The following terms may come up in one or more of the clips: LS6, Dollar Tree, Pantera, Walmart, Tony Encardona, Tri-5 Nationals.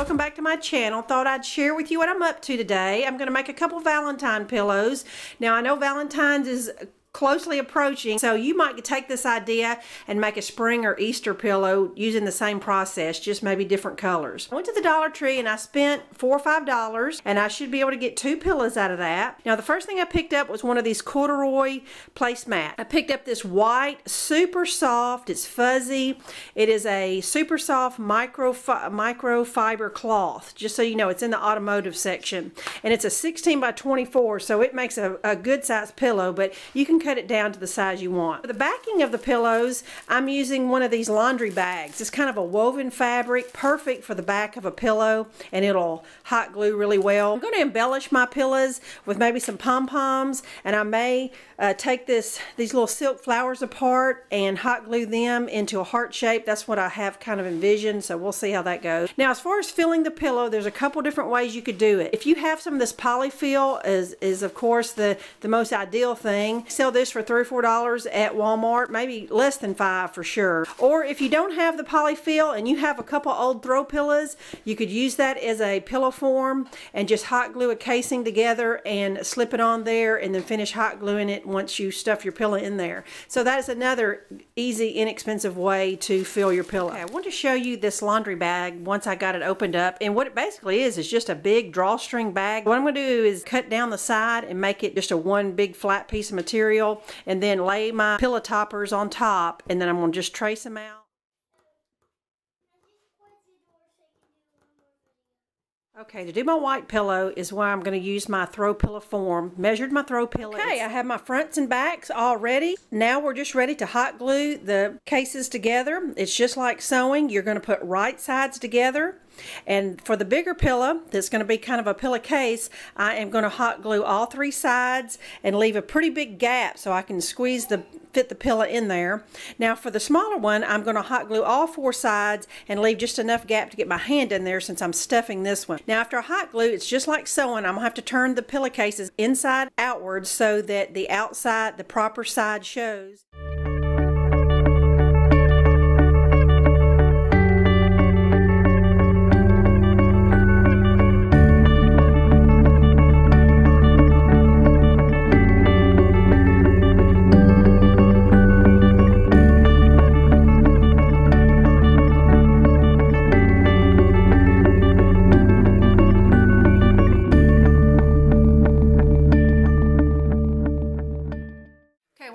welcome back to my channel. Thought I'd share with you what I'm up to today. I'm going to make a couple Valentine pillows. Now I know Valentine's is closely approaching, so you might take this idea and make a spring or Easter pillow using the same process, just maybe different colors. I went to the Dollar Tree and I spent $4 or $5, and I should be able to get two pillows out of that. Now the first thing I picked up was one of these corduroy placemats. I picked up this white, super soft, it's fuzzy. It is a super soft microfiber cloth, just so you know. It's in the automotive section, and it's a 16 by 24, so it makes a good size pillow, but you can cut it down to the size you want. For the backing of the pillows, I'm using one of these laundry bags. It's kind of a woven fabric, perfect for the back of a pillow, and it'll hot glue really well. I'm going to embellish my pillows with maybe some pom-poms, and I may take these little silk flowers apart and hot glue them into a heart shape. That's what I have kind of envisioned, so we'll see how that goes. Now as far as filling the pillow, there's a couple different ways you could do it. If you have some of this polyfill, is of course the most ideal thing. Sell this for $3 or $4 at Walmart, maybe less than $5 for sure. Or if you don't have the polyfill and you have a couple old throw pillows, you could use that as a pillow form and just hot glue a casing together and slip it on there, and then finish hot gluing it once you stuff your pillow in there. So that's another easy, inexpensive way to fill your pillow. Okay, I want to show you this laundry bag once I got it opened up, and what it basically is just a big drawstring bag. What I'm going to do is cut down the side and make it just one big flat piece of material, and then lay my pillow toppers on top, and then I'm going to just trace them out. Okay, to do my white pillow is where I'm going to use my throw pillow form. Measured my throw pillow. Okay, I have my fronts and backs all ready. Now we're just ready to hot glue the cases together. It's just like sewing. You're going to put right sides together. And for the bigger pillow, that's going to be kind of a pillow case, I am going to hot glue all three sides and leave a pretty big gap so I can squeeze fit the pillow in there. Now for the smaller one, I'm going to hot glue all four sides and leave just enough gap to get my hand in there, since I'm stuffing this one. Now after I hot glue, it's just like sewing. I'm going to have to turn the pillow cases inside outwards so that the outside, the proper side shows.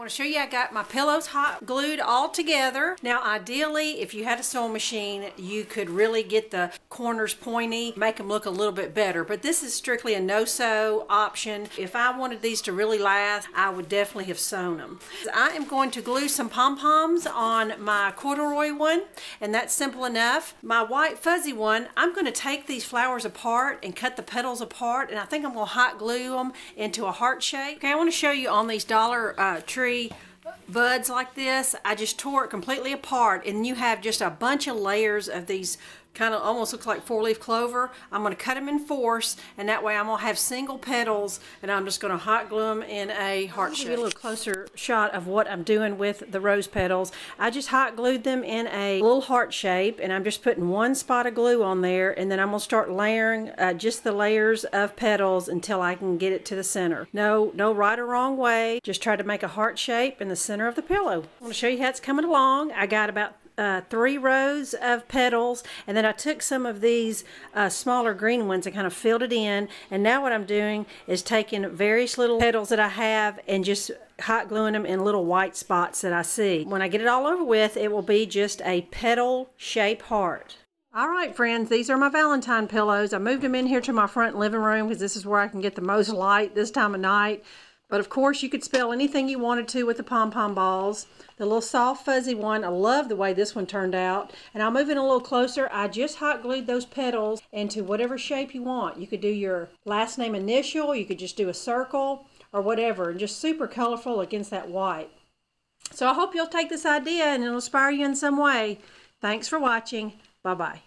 Show you, I got my pillows hot glued all together. Now ideally, if you had a sewing machine, you could really get the corners pointy, make them look a little bit better, but this is strictly a no-sew option. If I wanted these to really last, I would definitely have sewn them. I am going to glue some pom-poms on my corduroy one, and that's simple enough. My white fuzzy one, I'm going to take these flowers apart and cut the petals apart, and I think I'm going to hot glue them into a heart shape. Okay, I want to show you on these Dollar Tree buds like this. I just tore it completely apart, and you have just a bunch of layers of these, kind of almost looks like four-leaf clover. I'm going to cut them in fours, and that way I'm going to have single petals, and I'm just going to hot glue them in a heart shape. Give you a little closer shot of what I'm doing with the rose petals. I just hot glued them in a little heart shape, and I'm just putting one spot of glue on there, and then I'm going to start layering just the layers of petals until I can get it to the center. No right or wrong way. Just try to make a heart shape in the center of the pillow. I want to show you how it's coming along. I got about 3 rows of petals, and then I took some of these smaller green ones and kind of filled it in, and now what I'm doing is taking various little petals that I have and just hot gluing them in little white spots that I see. When I get it all over with, it will be just a petal shape heart. Alright friends, these are my Valentine pillows. I moved them in here to my front living room because this is where I can get the most light this time of night. But of course, you could spell anything you wanted to with the pom-pom balls. The little soft fuzzy one, I love the way this one turned out. And I'll move in a little closer. I just hot glued those petals into whatever shape you want. You could do your last name initial, you could just do a circle or whatever. And just super colorful against that white. So I hope you'll take this idea and it'll inspire you in some way. Thanks for watching. Bye-bye.